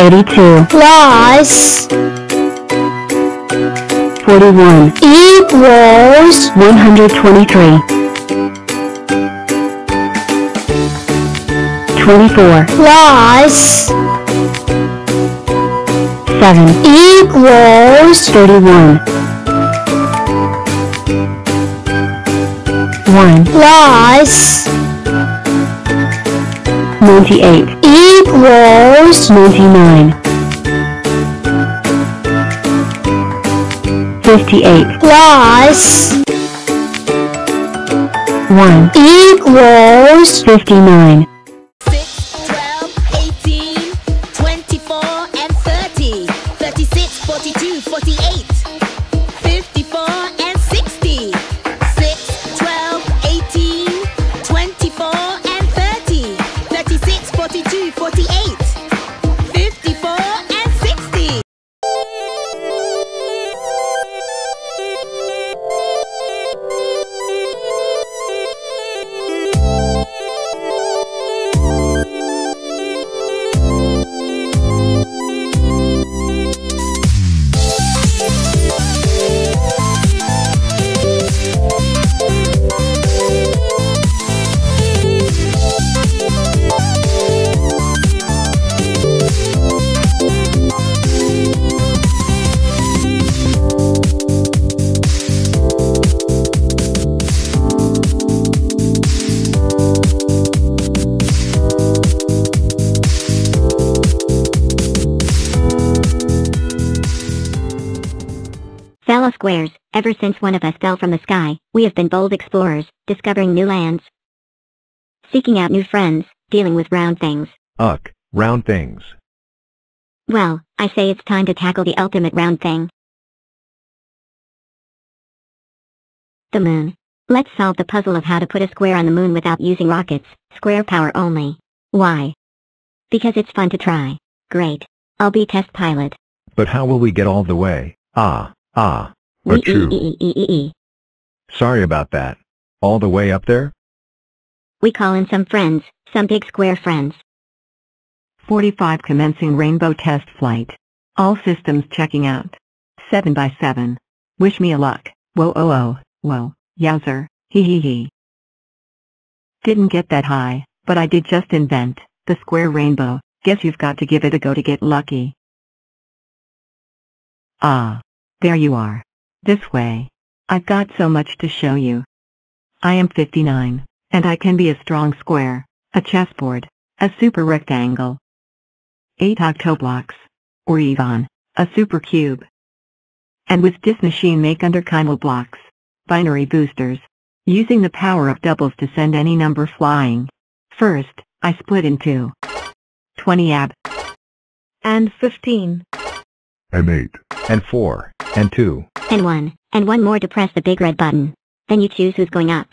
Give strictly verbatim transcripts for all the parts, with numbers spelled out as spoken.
eighty-two plus forty-one equals one hundred twenty-three. Twenty-four plus seven equals thirty-one. One plus ninety-eight equals ninety-nine. Fifty-eight plus one equals fifty-nine. Fellow squares, ever since one of us fell from the sky, we have been bold explorers, discovering new lands, seeking out new friends, dealing with round things. Uck, round things. Well, I say it's time to tackle the ultimate round thing. The moon. Let's solve the puzzle of how to put a square on the moon without using rockets, square power only. Why? Because it's fun to try. Great. I'll be test pilot. But how will we get all the way? Ah. Ah, but true. E -e -e -e -e. Sorry about that. All the way up there? We call in some friends, some big square friends. forty-five commencing rainbow test flight. All systems checking out. seven by seven. Wish me a luck. Whoa, oh, oh, whoa. Yowzer. Hee hee hee. Didn't get that high, but I did just invent the square rainbow. Guess you've got to give it a go to get lucky. Ah. There you are. This way. I've got so much to show you. I am fifty-nine, and I can be a strong square, a chessboard, a super rectangle, eight octoblocks, or even a super cube. And with this machine make underkinal blocks, binary boosters, using the power of doubles to send any number flying. First, I split into twenty ab, and fifteen, and eight, and four. And two. And one. And one more to press the big red button. Then you choose who's going up.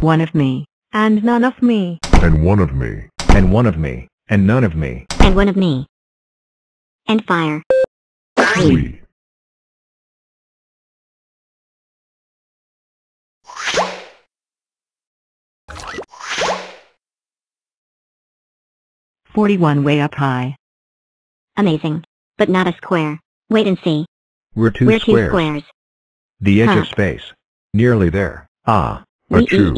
One of me. And none of me. And one of me. And one of me. And none of me. And one of me. And fire. Three. forty-one way up high. Amazing. But not a square. Wait and see. We're two We're squares. Two squares. The edge up. Of space. Nearly there. Ah. But true.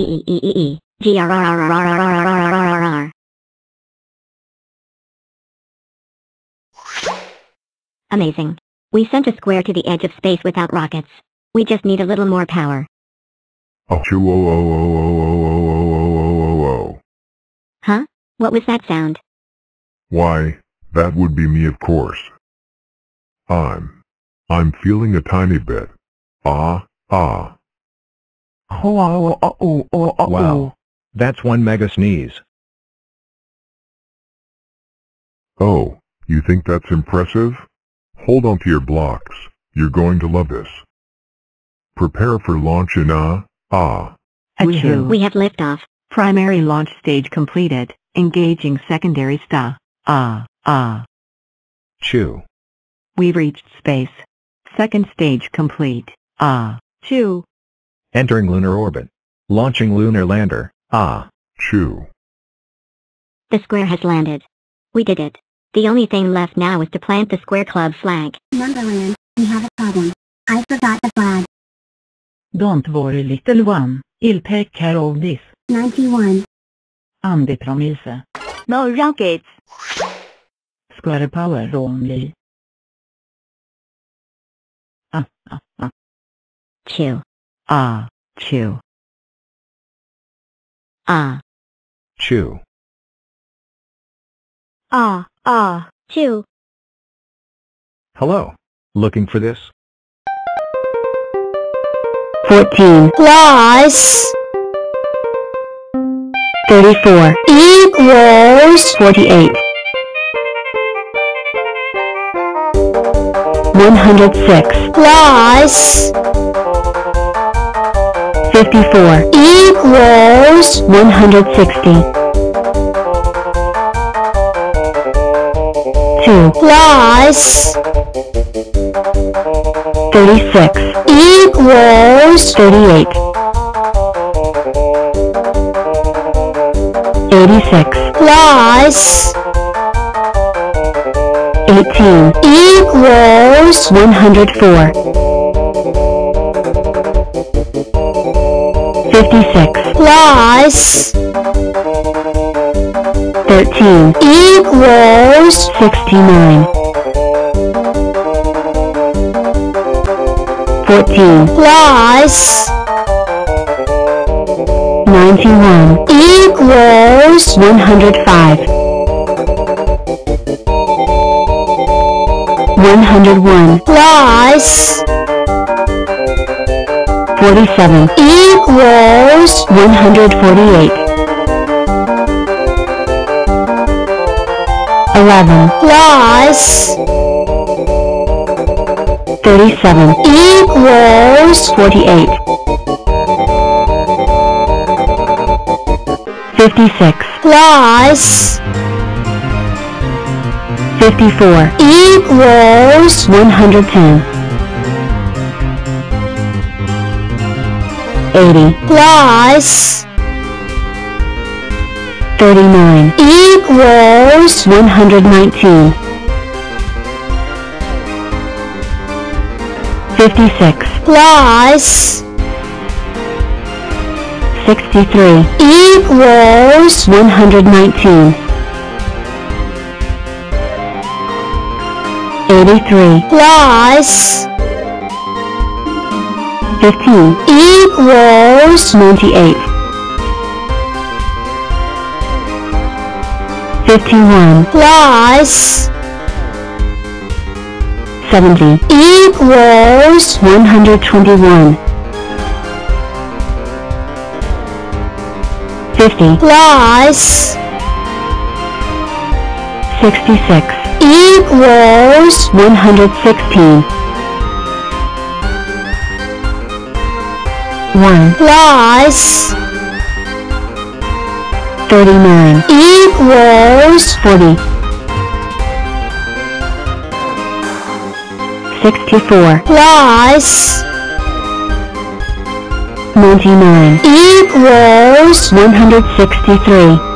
Amazing. We sent a square to the edge of space without rockets. We just need a little more power. Huh? What was that sound? Why, that would be me, of course. I'm... I'm feeling a tiny bit. Ah, ah. Oh, oh, oh, oh, oh. Wow. That's one mega sneeze. Oh, you think that's impressive? Hold on to your blocks. You're going to love this. Prepare for launch in ah, ah. Achoo. We have liftoff. Primary launch stage completed. Engaging secondary star. Ah, ah. Chew. We've reached space. Second stage complete. Ah. Chew. Entering lunar orbit. Launching lunar lander. Ah. Chew. The square has landed. We did it. The only thing left now is to plant the square club flag. Numberland, we have a problem. I forgot the flag. Don't worry, little one. I'll take care of this. ninety-one. And the promise. No rockets. Square power only. Ah, ah, ah. Chew. Ah, chew. Ah. Chew. Ah, ah, chew. Hello. Looking for this? fourteen plus thirty-four equals forty-eight. one hundred six plus fifty-four equals one hundred sixty. two plus thirty-six equals thirty-eight. eighty-six plus eighteen equals one hundred four. fifty-six plus thirteen equals sixty-nine. fourteen plus ninety-one equals one hundred five. one hundred one plus forty-seven equals one hundred forty-eight. eleven plus thirty-seven equals forty-eight. fifty-six plus fifty-four equals one hundred ten. eighty plus thirty-nine equals one hundred nineteen. fifty-six plus sixty-three equals one hundred nineteen. eighty-three plus fifteen equals ninety-eight. fifty-one plus seventy equals one hundred twenty-one. fifty plus sixty-six equals one hundred sixteen. one plus thirty-nine equals forty. sixty-four plus ninety-nine equals one hundred sixty-three.